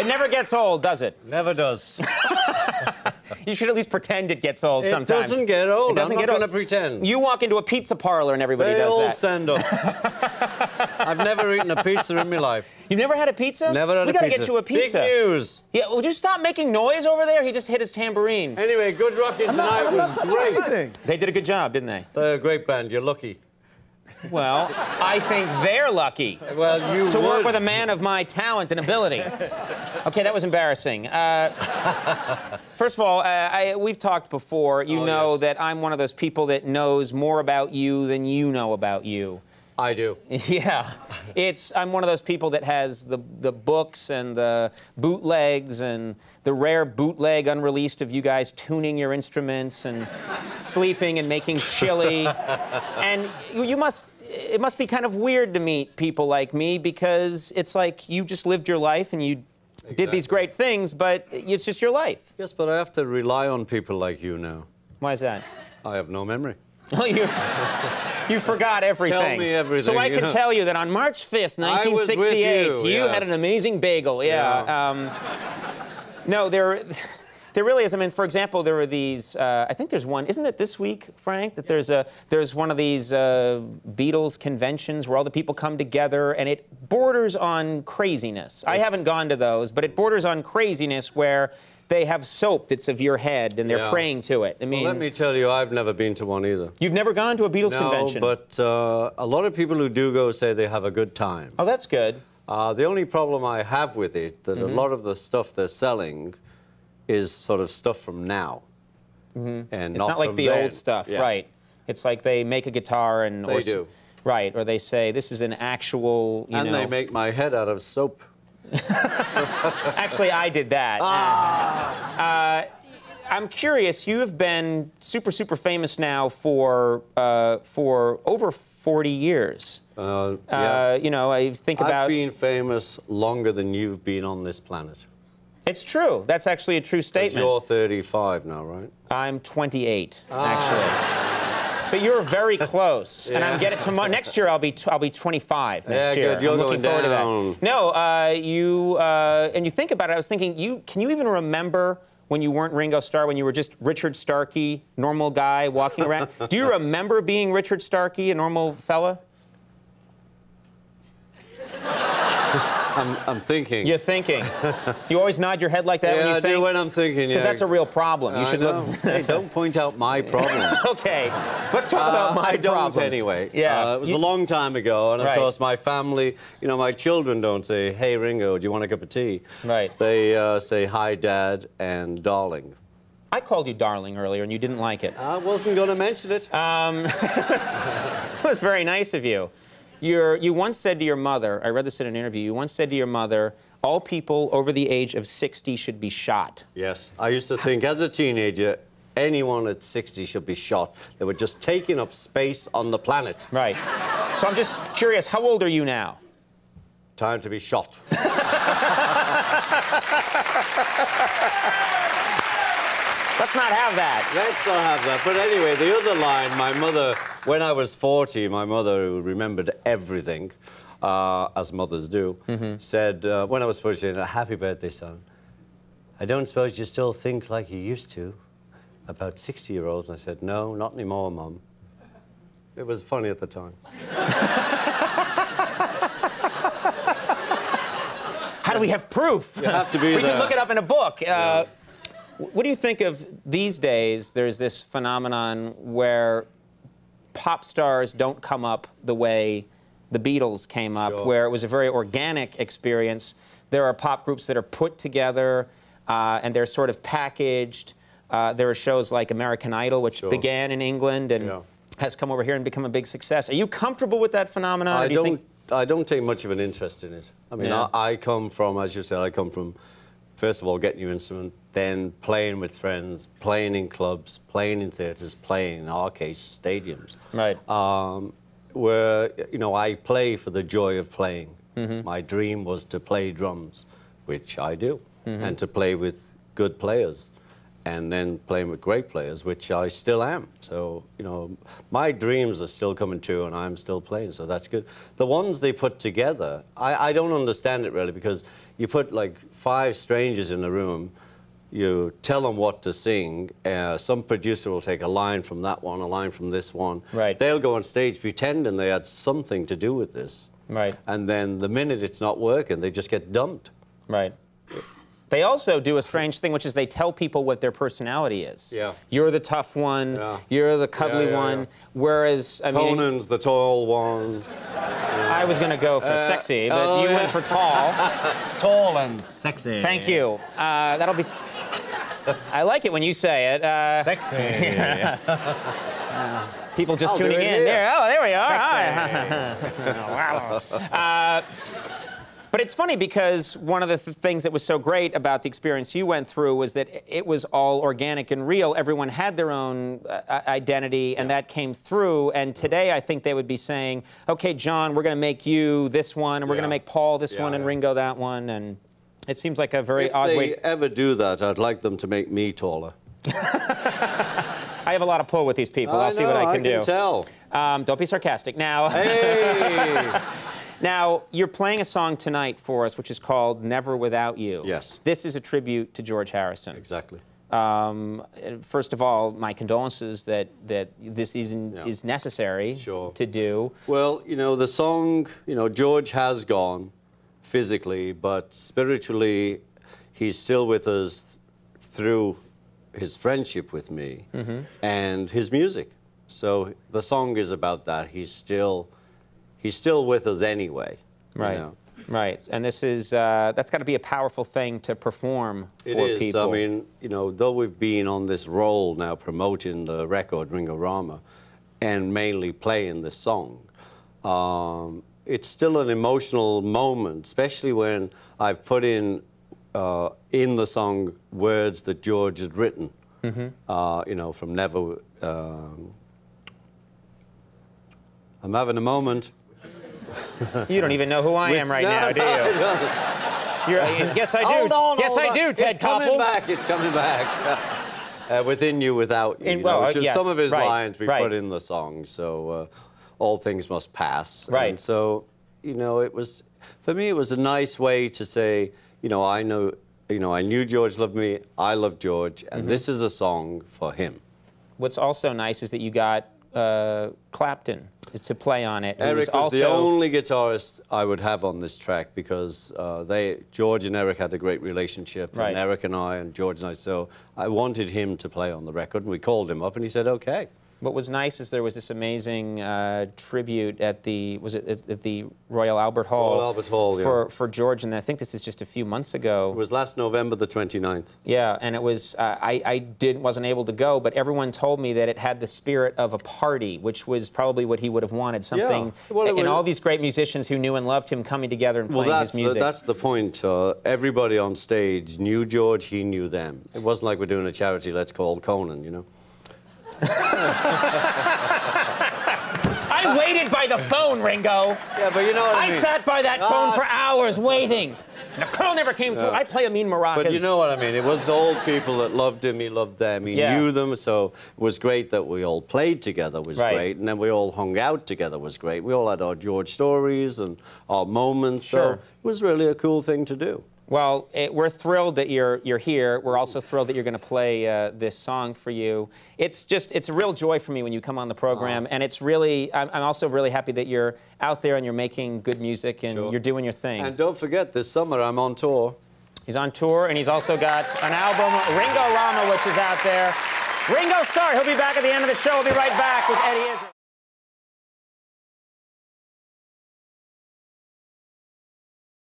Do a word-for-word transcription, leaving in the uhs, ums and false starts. It never gets old, does it? Never does. You should at least pretend it gets old it sometimes. It doesn't get old. It doesn't I'm get not going to pretend. You walk into a pizza parlor and everybody they does that. They all stand up. I've never eaten a pizza in my life. You've never had a pizza? Never had we a gotta pizza. We got to get you a pizza. Big news. Yeah, would you stop making noise over there? He just hit his tambourine. Anyway, Good Rockin' Tonight I'm not, I'm was great. Anything. They did a good job, didn't they? They're a great band. You're lucky. Well, I think they're lucky well, you to would. work with a man of my talent and ability. Okay, that was embarrassing. Uh, first of all, uh, I, we've talked before. You oh, know yes. that I'm one of those people that knows more about you than you know about you. I do. Yeah. It's, I'm one of those people that has the, the books and the bootlegs and the rare bootleg unreleased of you guys tuning your instruments and sleeping and making chili. And you must, it must be kind of weird to meet people like me because it's like you just lived your life and you exactly. did these great things, but it's just your life. Yes, but I have to rely on people like you now. Why is that? I have no memory. Oh, you... You forgot everything. Tell me everything. So I can know. tell you that on March fifth, nineteen sixty-eight, you, you yes. had an amazing bagel. Yeah. yeah. Um, no, there, there really is. I mean, for example, there were these. Uh, I think there's one. Isn't it this week, Frank? That yeah. there's a there's one of these uh, Beatles conventions where all the people come together, and it borders on craziness. Right. I haven't gone to those, but it borders on craziness where they have soap that's of your head, and they're yeah. praying to it. I mean, well, let me tell you, I've never been to one either. You've never gone to a Beatles no, convention? No, but uh, a lot of people who do go say they have a good time. Oh, that's good. Uh, the only problem I have with it, that mm-hmm. a lot of the stuff they're selling is sort of stuff from now. Mm-hmm. And it's not, not like the then. old stuff, yeah. right. It's like they make a guitar and... They or, do. Right, or they say, this is an actual, you and know... And they make my head out of soap. Actually, I did that. Ah. Uh, I'm curious. You have been super, super famous now for uh, for over forty years. Uh, yeah. uh, you know, I think I've about. I've been famous longer than you've been on this planet. It's true. That's actually a true statement. You're thirty-five now, right? I'm twenty-eight, ah. actually. But you're very close, yeah. and I'm getting tomorrow. Next year, I'll be t I'll be twenty-five next yeah, year. Good. You're I'm looking going forward down. to that. No, uh, you uh, and you think about it. I was thinking, you can you even remember when you weren't Ringo Starr, when you were just Richard Starkey, normal guy walking around? Do you remember being Richard Starkey, a normal fella? I'm, I'm thinking. You're thinking. You always nod your head like that yeah, when you I think? Yeah, I do when I'm thinking, yeah. Because that's a real problem. You I should know. look... Hey, don't point out my problem. Okay. Let's talk uh, about my I problems. Don't anyway. Yeah. Uh, it was you... a long time ago, and of right. course my family, you know, my children don't say, hey, Ringo, do you want a cup of tea? Right. They uh, say, hi, Dad, and darling. I called you darling earlier, and you didn't like it. I wasn't going to mention it. Um, it was very nice of you. You're, you once said to your mother, I read this in an interview, you once said to your mother, all people over the age of sixty should be shot. Yes. I used to think as a teenager, anyone at sixty should be shot. They were just taking up space on the planet. Right. So I'm just curious, how old are you now? Time to be shot. Let's not have that. Let's not have that. But anyway, the other line, my mother, when I was forty, my mother, who remembered everything, uh, as mothers do, mm-hmm. said, uh, when I was forty, she said, happy birthday, son. I don't suppose you still think like you used to about sixty-year-olds. And I said, no, not anymore, Mum. It was funny at the time. How do we have proof? You have to be We there. can look it up in a book. Uh, yeah. What do you think of these days? There's this phenomenon where pop stars don't come up the way the Beatles came up, sure. where it was a very organic experience. There are pop groups that are put together, uh, and they're sort of packaged. Uh, there are shows like American Idol, which sure. began in England and yeah. has come over here and become a big success. Are you comfortable with that phenomenon? I, do don't, think... I don't take much of an interest in it. I mean, yeah. I, I come from, as you said, I come from... First of all, getting your instrument, then playing with friends, playing in clubs, playing in theatres, playing in arcades, stadiums. Right. Um, where, you know, I play for the joy of playing. Mm-hmm. My dream was to play drums, which I do, mm-hmm. and to play with good players. and then playing with great players, which I still am. So, you know, my dreams are still coming true and I'm still playing, so that's good. The ones they put together, I, I don't understand it really, because you put like five strangers in a room, you tell them what to sing, uh, some producer will take a line from that one, a line from this one. Right. They'll go on stage pretending they had something to do with this. Right. And then the minute it's not working, they just get dumped. Right. They also do a strange thing, which is they tell people what their personality is. Yeah. You're the tough one. Yeah. You're the cuddly yeah, yeah, one. Yeah. Whereas, I Conan's mean... Conan's the tall one. Yeah. I was going to go for uh, sexy, but oh, you yeah. went for tall. Tall and sexy. Thank you. Uh, that'll be... I like it when you say it. Uh, sexy. uh, people just I'll tuning in. Here. There. Oh, there we are. Sexy. Hi. uh, But it's funny because one of the th things that was so great about the experience you went through was that it was all organic and real. Everyone had their own uh, identity, and yeah. that came through. And today, I think they would be saying, "Okay, John, we're going to make you this one, and we're yeah. going to make Paul this yeah, one, and yeah. Ringo that one." And it seems like a very if odd way. If they ever do that, I'd like them to make me taller. I have a lot of pull with these people. I I'll know, see what I can I do. Can tell. Um, don't be sarcastic now. Hey. Now, you're playing a song tonight for us, which is called Never Without You. Yes. This is a tribute to George Harrison. Exactly. Um, first of all, my condolences that, that this isn't, yeah. is necessary sure. to do. Well, you know, the song, you know, George has gone physically, but spiritually, he's still with us through his friendship with me mm-hmm. and his music. So the song is about that. He's still... He's still with us anyway. Right, you know? Right. And this is, uh, that's got to be a powerful thing to perform for people. It is. I mean, you know, though we've been on this role now promoting the record, Ringo Rama, and mainly playing this song, um, it's still an emotional moment, especially when I've put in, uh, in the song, words that George had written, mm-hmm. uh, you know, from Never... Um, I'm having a moment. You don't even know who I am right no, now, do you? No, You're, I, yes, I do. Hold on, yes, hold I do, on. Ted it's Koppel. It's coming back. It's coming back. Uh, Within You Without You, in, you know, well, which is yes, some of his right, lines we right. put in the song. So, uh, All Things Must Pass. Right. And so, you know, it was, for me, it was a nice way to say, you know, I know, you know, I knew George loved me, I love George, and mm-hmm. this is a song for him. What's also nice is that you got uh, Clapton. Is to play on it. Eric was, was the only guitarist I would have on this track because uh, they, George and Eric had a great relationship, right. and Eric and I, and George and I, so I wanted him to play on the record, and we called him up, and he said, okay. What was nice is there was this amazing uh, tribute at the, was it at the Royal Albert Hall? Royal Albert Hall, for, yeah. For George, and I think this is just a few months ago. It was last November the twenty-ninth. Yeah, and it was, uh, I, I didn't, wasn't able to go, but everyone told me that it had the spirit of a party, which was probably what he would have wanted, something, yeah. well, and was, all these great musicians who knew and loved him coming together and playing well, his music. The, that's the point. Uh, everybody on stage knew George, he knew them. It wasn't like we're doing a charity, let's call Conan, you know? I waited by the phone, Ringo. Yeah, but you know what I mean. I sat by that phone oh, for hours waiting. The call never came no. through. I play Amin Maracas. But you know what I mean. It was old people that loved him. He loved them. He yeah. knew them. So it was great that we all played together. Was right. great, and then we all hung out together. Was great. We all had our George stories and our moments. Sure. So it was really a cool thing to do. Well, it, we're thrilled that you're, you're here. We're also thrilled that you're going to play uh, this song for you. It's just, it's a real joy for me when you come on the program. Oh. And it's really, I'm, I'm also really happy that you're out there and you're making good music and sure. you're doing your thing. And don't forget, this summer I'm on tour. He's on tour, and he's also got an album, Ringo Rama, which is out there. Ringo Starr, he'll be back at the end of the show. We'll be right back with Eddie Izzard.